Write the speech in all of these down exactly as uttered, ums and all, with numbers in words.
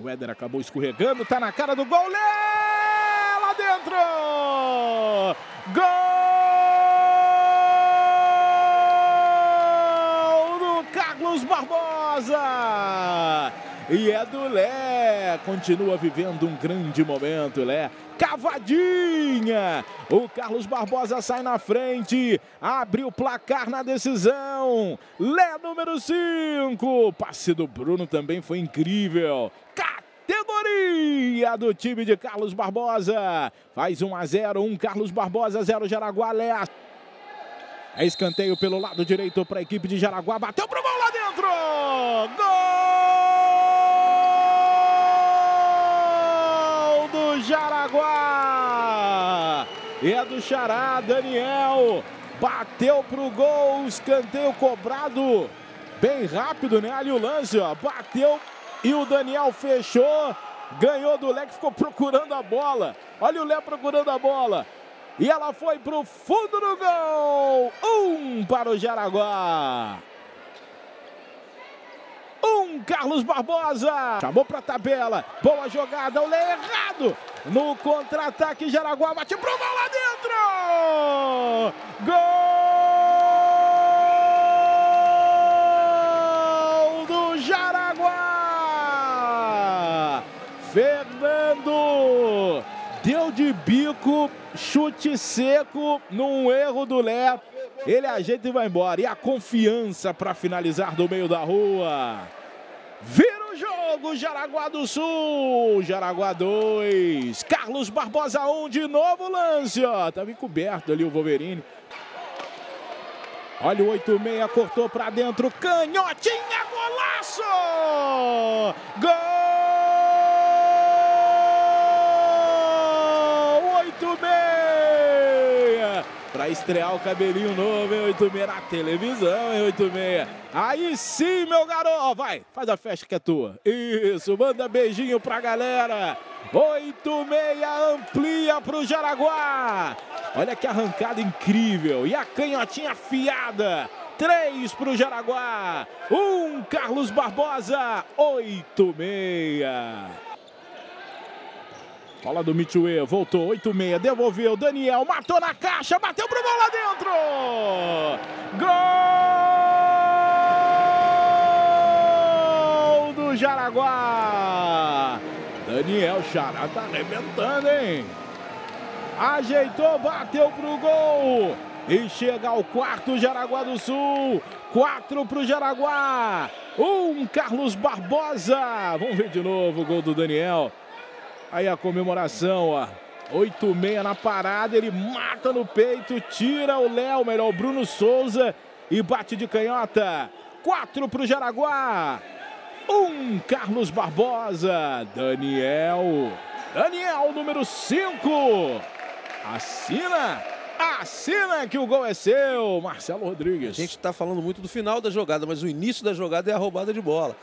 O Éder acabou escorregando, tá na cara do gol, Lê! Lá dentro! Gol do Carlos Barbosa! E é do Lé, continua vivendo um grande momento, Lé. Cavadinha! O Carlos Barbosa sai na frente, abre o placar na decisão. Lé número cinco, passe do Bruno também foi incrível. Categoria do time de Carlos Barbosa. Faz um a zero, um Carlos Barbosa, zero Jaraguá, Lé. É escanteio pelo lado direito para a equipe de Jaraguá, bateu pro gol lá dentro! Gol! Jaraguá, é do Xará, Daniel, bateu pro gol, escanteio cobrado, bem rápido, né, ali o lance, ó, bateu e o Daniel fechou, ganhou do Lé, que ficou procurando a bola, olha o Lé procurando a bola, e ela foi pro fundo do gol, um para o Jaraguá. Carlos Barbosa, chamou pra tabela, boa jogada, o Lé errado, no contra-ataque Jaraguá, bate pro gol lá dentro, gol do Jaraguá, Fernando, deu de bico, chute seco, num erro do Lé, ele ajeita e vai embora, e a confiança pra finalizar do meio da rua. Vira o jogo, Jaraguá do Sul, Jaraguá dois, Carlos Barbosa um, de novo lance, ó, tava encoberto ali o Wolverine. Olha o oito meia, cortou pra dentro, canhotinha, golaço! Gol! oito meia! Pra estrear o cabelinho novo, hein, oito meia, na televisão, hein, oito meia. Aí sim, meu garoto, vai, faz a festa que é tua. Isso, manda beijinho pra galera. oito meia, amplia pro Jaraguá. Olha que arrancada incrível. E a canhotinha afiada. três pro Jaraguá. um, Carlos Barbosa, oito meia. Bola do Mithyuê, voltou, oito meia, devolveu, Daniel, matou na caixa, bateu pro gol lá dentro! Gol do Jaraguá! Daniel Xará tá arrebentando, hein? Ajeitou, bateu pro gol! E chega ao quarto Jaraguá do Sul, quatro pro Jaraguá, um Carlos Barbosa! Vamos ver de novo o gol do Daniel. Aí a comemoração, ó, oito meia na parada, ele mata no peito, tira o Léo, melhor, o Bruno Souza e bate de canhota. quatro pro Jaraguá, um Carlos Barbosa, Daniel, Daniel número cinco, assina, assina que o gol é seu, Marcelo Rodrigues. A gente tá falando muito do final da jogada, mas o início da jogada é a roubada de bola.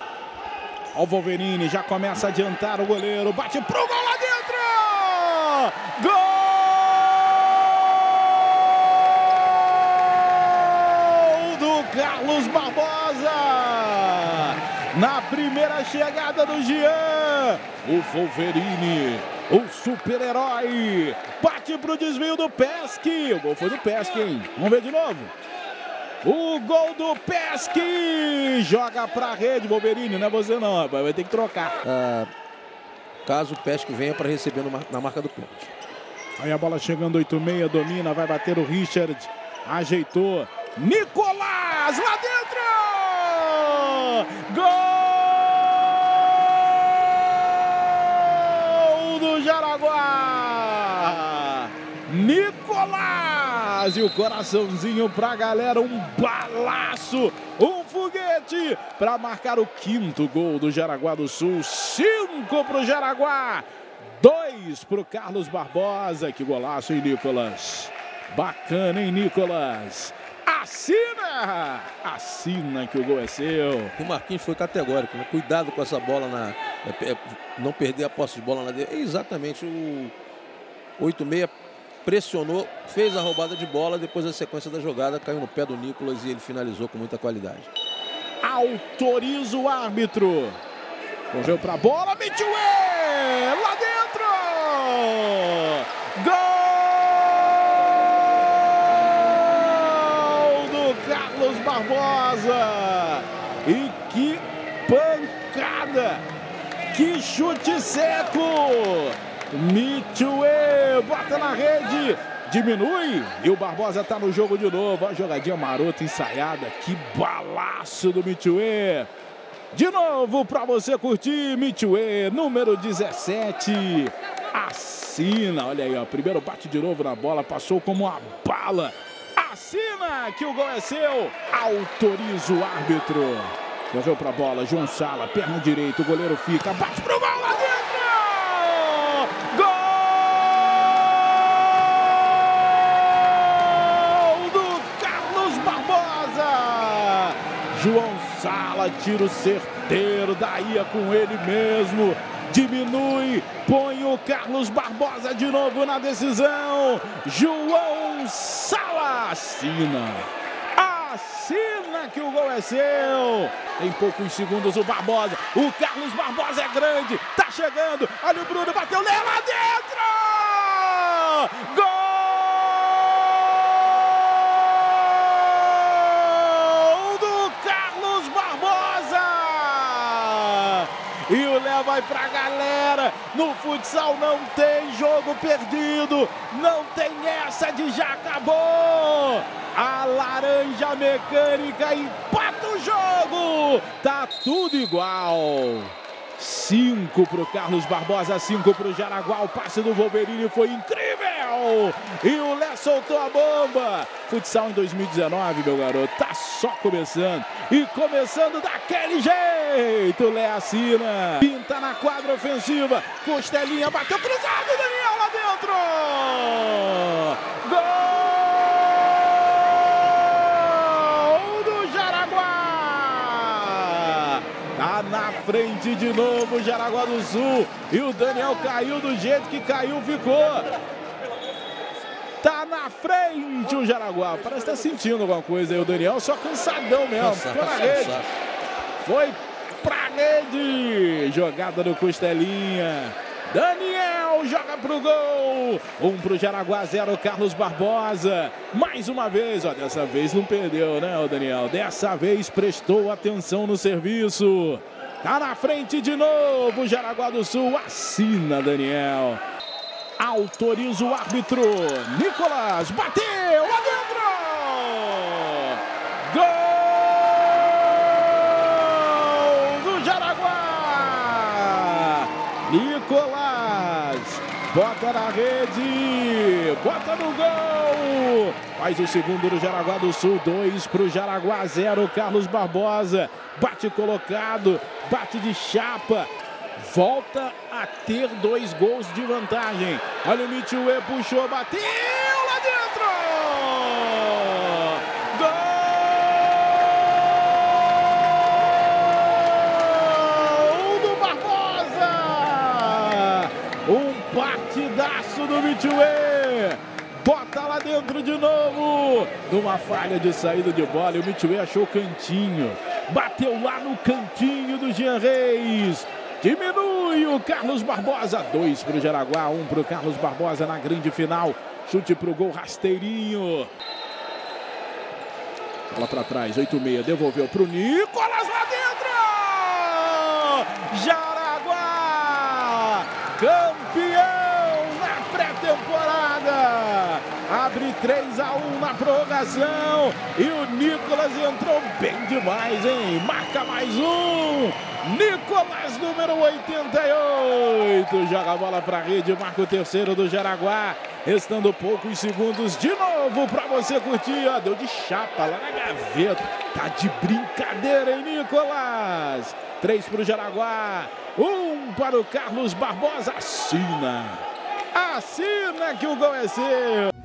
Ó o Wolverine, já começa a adiantar o goleiro, bate pro gol lá dentro! Gol do Carlos Barbosa! Na primeira chegada do Jean, o Wolverine, o super-herói, bate pro desvio do Pesque, o gol foi do Pesque, hein? Vamos ver de novo? O gol do Pesque, joga pra rede, Wolverine, não é você não, rapaz, vai ter que trocar. Ah, caso o Pesque venha para receber no, na marca do pênalti. Aí a bola chegando, oito meia, domina, vai bater o Richard, ajeitou, Nicolás, lá dentro! Gol do Jaraguá! Nicolás! E o coraçãozinho pra galera, um balaço, um foguete para marcar o quinto gol do Jaraguá do Sul, cinco pro Jaraguá, dois pro Carlos Barbosa, que golaço, hein, Nicolas? Bacana, hein, Nicolas? Assina! Assina que o gol é seu. O Marquinhos foi categórico, né? Cuidado com essa bola, na não perder a posse de bola na defesa. Exatamente, o oito meia pressionou, fez a roubada de bola, depois a sequência da jogada caiu no pé do Nicolas e ele finalizou com muita qualidade. Autoriza o árbitro. Correu pra bola, Mithyuê! Lá dentro! Gol do Carlos Barbosa! E que pancada! Que chute seco! Mithyuê bota na rede, diminui e o Barbosa tá no jogo de novo. Ó, jogadinha marota, ensaiada, que balaço do Mithyuê. De novo pra você curtir, Mithyuê, número dezessete, assina, olha aí, ó, primeiro bate de novo na bola, passou como uma bala, assina que o gol é seu, autoriza o árbitro. Correu pra bola, João Sala, perna direita, o goleiro fica, bate pro gol lá dentro. João Sala, tiro certeiro, daí é com ele mesmo, diminui, põe o Carlos Barbosa de novo na decisão, João Sala, assina, assina que o gol é seu, em poucos segundos o Barbosa, o Carlos Barbosa é grande, tá chegando, olha o Bruno, bateu, leva dentro, gol! E o Léo vai pra galera, no futsal não tem jogo perdido, não tem essa de já acabou. A laranja mecânica empata o jogo, tá tudo igual. cinco pro Carlos Barbosa, cinco pro Jaraguá, o passe do Wolverine foi incrível. E o Léo soltou a bomba. Futsal em dois mil e dezenove, meu garoto, tá só começando. E começando daquele jeito. Eito, Léo assina, pinta na quadra ofensiva, costelinha, bateu cruzado, Daniel lá dentro, gol do Jaraguá, tá na frente de novo o Jaraguá do Sul, e o Daniel caiu do jeito que caiu, ficou. Tá na frente o Jaraguá, parece que tá sentindo alguma coisa aí, o Daniel só cansadão mesmo, ficou na rede, foi pra rede, jogada do Costelinha, Daniel joga pro gol, um pro Jaraguá, zero Carlos Barbosa, mais uma vez, ó, dessa vez não perdeu, né, o Daniel, dessa vez prestou atenção no serviço, tá na frente de novo, Jaraguá do Sul, assina Daniel, autoriza o árbitro, Nicolas, bateu, lá dentro! Nicolas, bota na rede, bota no gol, faz o segundo do Jaraguá do Sul, dois para o Jaraguá, zero Carlos Barbosa, bate colocado, bate de chapa, volta a ter dois gols de vantagem, olha o Mithyuê, puxou, bateu lá dentro! Partidaço do Mithyuê, bota lá dentro de novo, numa falha de saída de bola, e o Mithyuê achou o cantinho, bateu lá no cantinho do Jean Reis, diminui o Carlos Barbosa, dois para o Jaraguá, um para o Carlos Barbosa na grande final, chute para o gol rasteirinho, bola para trás, oito meia, devolveu para o Nicolas lá dentro, Jaraguá, campeão! Pré-temporada, abre três a um na prorrogação e o Nicolas entrou bem demais, hein? Marca mais um, Nicolas número oitenta e oito, joga a bola para a rede, marca o terceiro do Jaraguá, restando poucos segundos de novo para você curtir, ó, deu de chapa lá na gaveta, tá de brincadeira, hein, Nicolas? três para o Jaraguá, um para o Carlos Barbosa, assina. Assina que o gol é seu!